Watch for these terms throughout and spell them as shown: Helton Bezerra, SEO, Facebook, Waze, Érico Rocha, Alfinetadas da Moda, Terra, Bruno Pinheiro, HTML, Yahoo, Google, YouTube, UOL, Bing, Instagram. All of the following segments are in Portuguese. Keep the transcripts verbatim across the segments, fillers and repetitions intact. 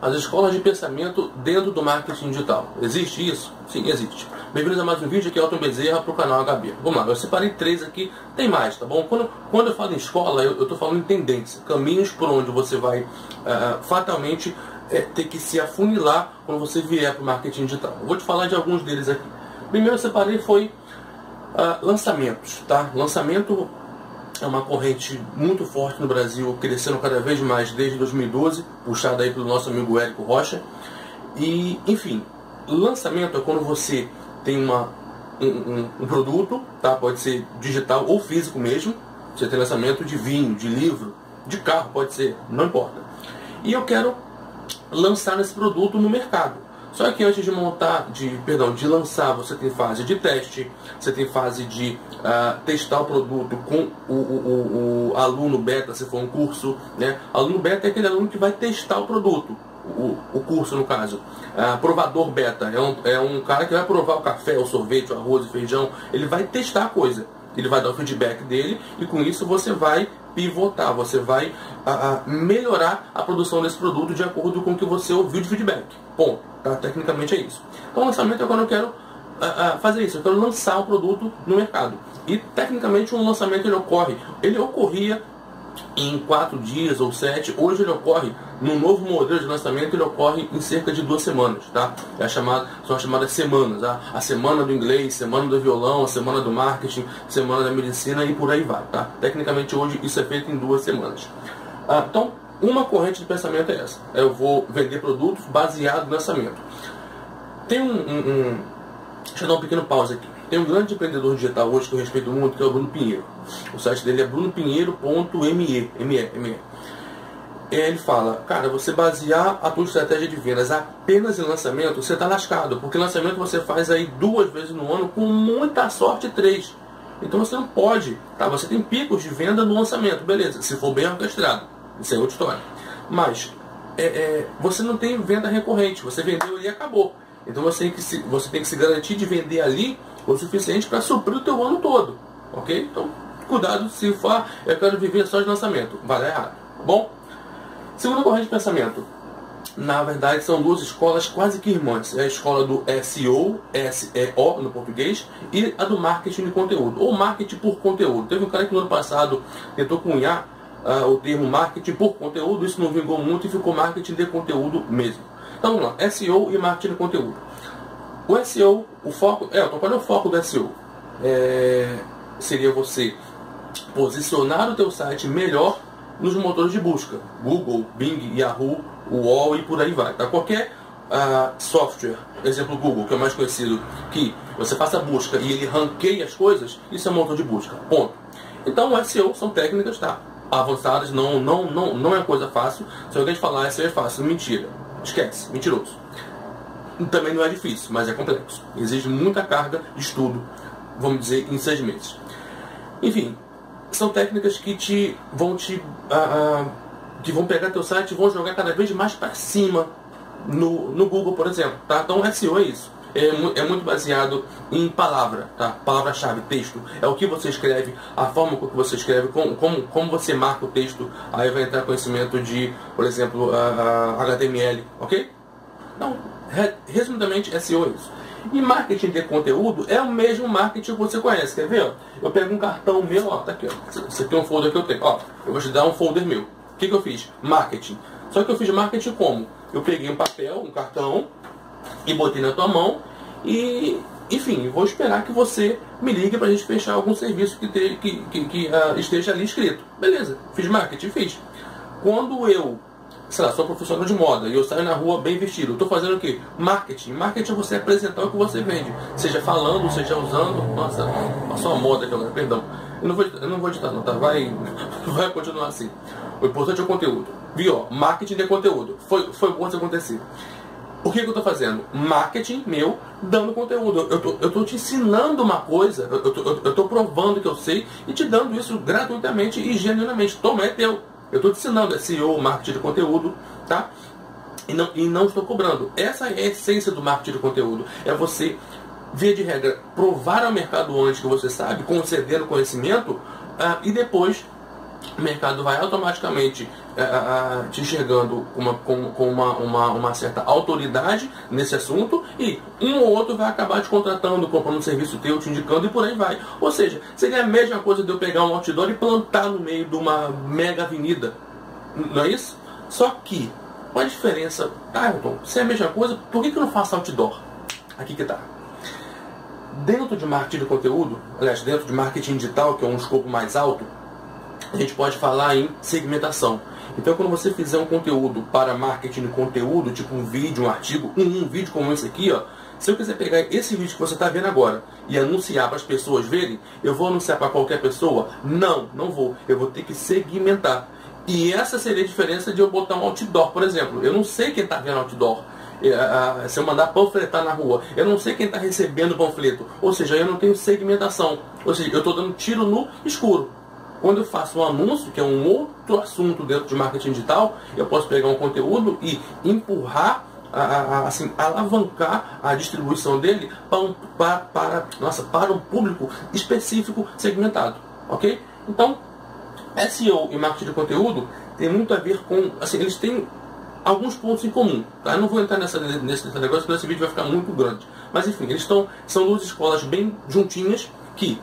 As escolas de pensamento dentro do marketing digital. Existe isso? Sim, existe. Bem-vindos a mais um vídeo aqui, Helton Bezerra, para o canal H B. Vamos lá, eu separei três aqui, tem mais, tá bom? Quando, quando eu falo em escola, eu estou falando em tendência. Caminhos por onde você vai uh, fatalmente uh, ter que se afunilar quando você vier para o marketing digital. Eu vou te falar de alguns deles aqui. Primeiro eu separei foi uh, lançamentos, tá? Lançamento é uma corrente muito forte no Brasil, crescendo cada vez mais desde dois mil e doze, puxada aí pelo nosso amigo Érico Rocha. E, enfim, lançamento é quando você tem uma, um, um produto, tá? Pode ser digital ou físico mesmo. Você tem lançamento de vinho, de livro, de carro, pode ser, não importa. E eu quero lançar esse produto no mercado. Só que antes de montar, de, perdão, de lançar, você tem fase de teste, você tem fase de uh, testar o produto com o, o, o, o aluno beta, se for um curso, né? Aluno beta é aquele aluno que vai testar o produto, o, o curso no caso. Uh, provador beta é um, é um cara que vai provar o café, o sorvete, o arroz, o feijão, ele vai testar a coisa, ele vai dar o feedback dele e com isso você vai pivotar, você vai uh, uh, melhorar a produção desse produto de acordo com o que você ouviu de feedback, ponto. Tá? Tecnicamente é isso. Então, lançamento é quando eu quero uh, uh, fazer isso, eu quero lançar um produto no mercado. E, tecnicamente, um lançamento ele ocorre. Ele ocorria em quatro dias ou sete. Hoje ele ocorre, no novo modelo de lançamento, ele ocorre em cerca de duas semanas. Tá? É a chamada, são as chamadas semanas. Tá? A semana do inglês, semana do violão, a semana do marketing, semana da medicina e por aí vai. Tá? Tecnicamente, hoje isso é feito em duas semanas. Uh, então, uma corrente de pensamento é essa. Eu vou vender produtos baseado no lançamento. Tem um, um, um... Deixa eu dar um pequeno pause aqui. Tem um grande empreendedor digital hoje que eu respeito muito, que é o Bruno Pinheiro. O site dele é bruno pinheiro ponto me. Ele fala, cara, você basear a tua estratégia de vendas apenas em lançamento, você está lascado. Porque lançamento você faz aí duas vezes no ano, com muita sorte três. Então você não pode, tá? Você tem picos de venda no lançamento, beleza, se for bem orquestrado. Isso é outra história. Mas é, é, você não tem venda recorrente. Você vendeu ali e acabou. Então você tem que se, você tem que se garantir de vender ali o suficiente para suprir o teu ano todo. Ok? Então, cuidado se for, eu quero viver só de lançamento. Vai dar errado. Bom? Segunda corrente de pensamento. Na verdade, são duas escolas quase que irmãs. É a escola do S E O, S E O no português, e a do marketing de conteúdo. Ou marketing por conteúdo. Teve um cara que no ano passado tentou cunhar Uh, o termo marketing por conteúdo, isso não vingou muito e ficou marketing de conteúdo mesmo. Então vamos lá, S E O e marketing de conteúdo. O S E O, o foco, é, qual é o foco do S E O? É, seria você posicionar o teu site melhor nos motores de busca, Google, Bing, Yahoo, U O L e por aí vai. Tá? Qualquer uh, software, exemplo Google, que é o mais conhecido, que você faça a busca e ele ranqueia as coisas, isso é um motor de busca, ponto. Então o S E O são técnicas, tá? Avançadas, não, não, não, não é coisa fácil. Se alguém te falar, isso é fácil, mentira. Esquece, mentiroso. Também não é difícil, mas é complexo. Exige muita carga de estudo, vamos dizer, em seis meses. Enfim, são técnicas que te vão te ah, que vão pegar teu site e vão jogar cada vez mais para cima no, no Google, por exemplo. Tá? Então S E O é isso. É muito baseado em palavra, tá? Palavra-chave, texto. É o que você escreve, a forma como você escreve, como, como, como você marca o texto. Aí vai entrar conhecimento de, por exemplo, a, a H T M L, ok? Então, re, resumidamente, S E O é isso. E marketing de conteúdo é o mesmo marketing que você conhece, quer ver? Ó? Eu pego um cartão meu, ó, tá aqui, ó. Esse aqui é um folder que eu tenho, ó. Eu vou te dar um folder meu. O que, que eu fiz? Marketing. Só que eu fiz marketing como? Eu peguei um papel, um cartão, e botei na tua mão e, enfim, vou esperar que você me ligue para a gente fechar algum serviço que, te, que, que, que uh, esteja ali escrito. Beleza, fiz marketing, fiz. Quando eu, sei lá, sou profissional de moda e eu saio na rua bem vestido, estou fazendo o quê? Marketing. Marketing é você apresentar o que você vende, seja falando, seja usando. Nossa, passou a moda aqui agora, perdão. Eu não vou, eu não vou editar não, tá? Vai, vai continuar assim. O importante é o conteúdo. Viu? Marketing de conteúdo. Foi, foi bom isso acontecer. O que, que eu estou fazendo? Marketing meu, dando conteúdo. Eu estou te ensinando uma coisa, eu estou provando que eu sei e te dando isso gratuitamente e genuinamente. Toma, é teu. Eu estou te ensinando S E O, marketing de conteúdo, tá? E não, e não estou cobrando. Essa é a essência do marketing de conteúdo. É você, via de regra, provar ao mercado antes que você sabe, concedendo conhecimento, ah, e depois o mercado vai automaticamente ah, te enxergando uma, com, com uma, uma, uma certa autoridade nesse assunto, e um ou outro vai acabar te contratando, comprando um serviço teu, te indicando e por aí vai. Ou seja, seria a mesma coisa de eu pegar um outdoor e plantar no meio de uma mega avenida, não é isso? Só que, qual a diferença? Tá, Helton, se é a mesma coisa, por que que eu não faço outdoor? Aqui que tá. Dentro de marketing de conteúdo, aliás, dentro de marketing digital, que é um escopo mais alto, a gente pode falar em segmentação. Então, quando você fizer um conteúdo para marketing de conteúdo, tipo um vídeo, um artigo, um, um vídeo como esse aqui, ó, se eu quiser pegar esse vídeo que você está vendo agora e anunciar para as pessoas verem, eu vou anunciar para qualquer pessoa? Não, não vou. Eu vou ter que segmentar. E essa seria a diferença de eu botar um outdoor, por exemplo. Eu não sei quem está vendo outdoor. Se eu mandar panfletar na rua, eu não sei quem está recebendo o panfleto. Ou seja, eu não tenho segmentação. Ou seja, eu estou dando tiro no escuro. Quando eu faço um anúncio, que é um outro assunto dentro de marketing digital, eu posso pegar um conteúdo e empurrar, a, a, a, assim, alavancar a distribuição dele para um, para, para, nossa, para um público específico segmentado. Ok? Então, S E O e marketing de conteúdo tem muito a ver com... Assim, eles têm alguns pontos em comum. Tá? Eu não vou entrar nessa, nesse, nesse negócio, porque esse vídeo vai ficar muito grande. Mas, enfim, eles estão, são duas escolas bem juntinhas que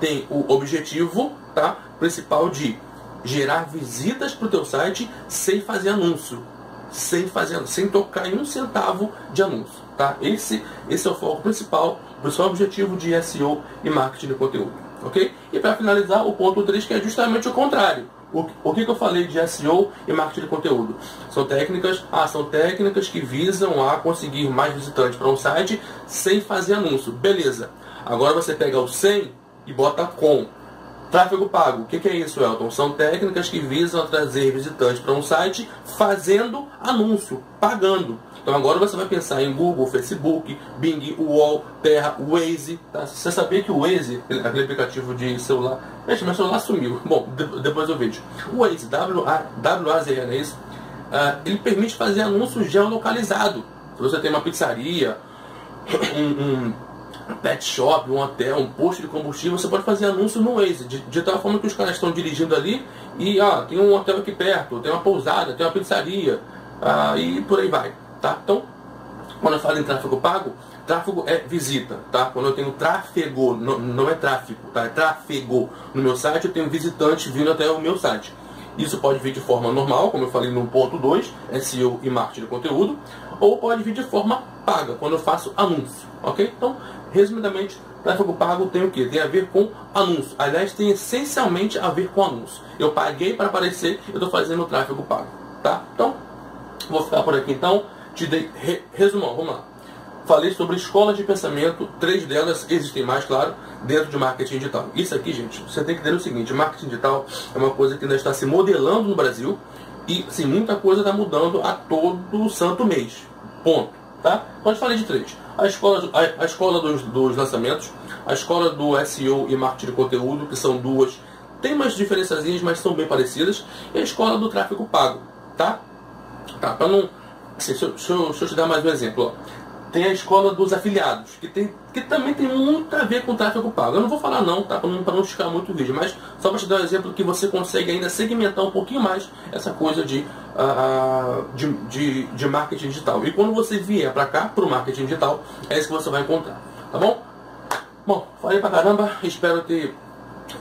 tem o objetivo, tá, principal de gerar visitas para o teu site sem fazer anúncio, sem fazer, sem tocar em um centavo de anúncio, tá? Esse, esse é o foco principal, o principal objetivo de S E O e marketing de conteúdo, ok? E para finalizar, o ponto três, que é justamente o contrário. O, o que, que eu falei de S E O e marketing de conteúdo? São técnicas, ah, são técnicas que visam a conseguir mais visitantes para um site sem fazer anúncio, beleza? Agora você pega o sem e bota com. Tráfego pago. O que, que é isso, Helton? São técnicas que visam trazer visitantes para um site fazendo anúncio, pagando. Então agora você vai pensar em Google, Facebook, Bing, U O L, Terra, Waze. Tá? Você sabia que o Waze, aquele aplicativo de celular... Gente, meu celular sumiu. Bom, de, depois eu vejo. O Waze, W A Z E, não é isso? Ah, ele permite fazer anúncio geolocalizado. Se você tem uma pizzaria, um... um pet shop, um hotel, um posto de combustível, você pode fazer anúncio no Waze, de, de tal forma que os caras estão dirigindo ali e ó, tem um hotel aqui perto, tem uma pousada, tem uma pizzaria, ah, e por aí vai, tá? Então, quando eu falo em tráfego pago, tráfego é visita, tá? Quando eu tenho tráfego, não, não é tráfego, tá? É tráfego no meu site, eu tenho visitante vindo até o meu site. Isso pode vir de forma normal, como eu falei no ponto dois, S E O e marketing de conteúdo, ou pode vir de forma paga, quando eu faço anúncio, ok? Então, resumidamente, tráfego pago tem o que? Tem a ver com anúncio. Aliás, tem essencialmente a ver com anúncio. Eu paguei para aparecer, eu estou fazendo o tráfego pago, tá? Então, vou ficar por aqui então. Te dei re resumão, vamos lá. Falei sobre escolas de pensamento, três delas, existem mais, claro, dentro de marketing digital. Isso aqui, gente, você tem que ter o seguinte: marketing digital é uma coisa que ainda está se modelando no Brasil e, assim, muita coisa está mudando a todo santo mês. Ponto, tá? Então, eu falei de três. A escola, a, a escola dos, dos lançamentos, a escola do S E O e marketing de conteúdo, que são duas, tem umas diferençazinhas, mas são bem parecidas, e a escola do tráfego pago, tá? Tá, pra não... Assim, deixa, deixa, deixa eu te dar mais um exemplo, ó. Tem a escola dos afiliados, que, tem, que também tem muito a ver com tráfego pago. Eu não vou falar não, tá? Para não, não esticar muito o vídeo, mas só para te dar um exemplo que você consegue ainda segmentar um pouquinho mais essa coisa de, uh, de, de, de marketing digital. E quando você vier para cá, para o marketing digital, é isso que você vai encontrar, tá bom? Bom, falei pra caramba, espero ter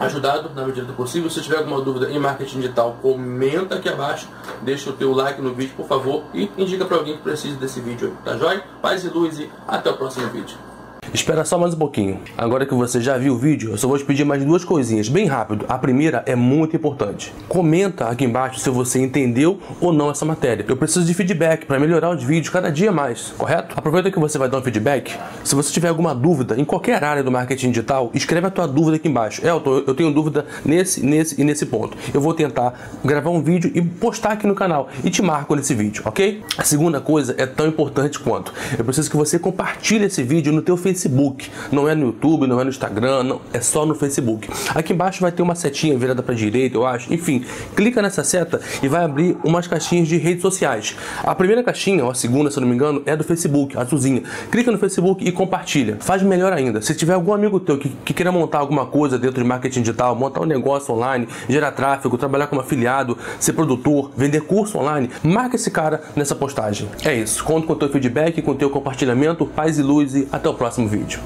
ajudado na medida do possível. Se tiver alguma dúvida em marketing digital, comenta aqui abaixo, deixa o teu like no vídeo, por favor, e indica para alguém que precise desse vídeo aí, tá joia? Paz e luz e até o próximo vídeo. Espera só mais um pouquinho. Agora que você já viu o vídeo, eu só vou te pedir mais duas coisinhas, bem rápido. A primeira é muito importante. Comenta aqui embaixo se você entendeu ou não essa matéria. Eu preciso de feedback para melhorar os vídeos cada dia mais, correto? Aproveita que você vai dar um feedback. Se você tiver alguma dúvida em qualquer área do marketing digital, escreve a tua dúvida aqui embaixo. Helton, eu tenho dúvida nesse, nesse e nesse ponto. Eu vou tentar gravar um vídeo e postar aqui no canal e te marco nesse vídeo, ok? A segunda coisa é tão importante quanto. Eu preciso que você compartilhe esse vídeo no teu Facebook. Facebook, não é no YouTube, não é no Instagram, não, é só no Facebook. Aqui embaixo vai ter uma setinha virada para a direita, eu acho, enfim, clica nessa seta e vai abrir umas caixinhas de redes sociais. A primeira caixinha, ou a segunda, se eu não me engano, é do Facebook, azulzinha. Clica no Facebook e compartilha. Faz melhor ainda, se tiver algum amigo teu que, que queira montar alguma coisa dentro de marketing digital, montar um negócio online, gerar tráfego, trabalhar como afiliado, ser produtor, vender curso online, marca esse cara nessa postagem. É isso, conto com o teu feedback, com o teu compartilhamento, paz e luz e até o próximo vídeo.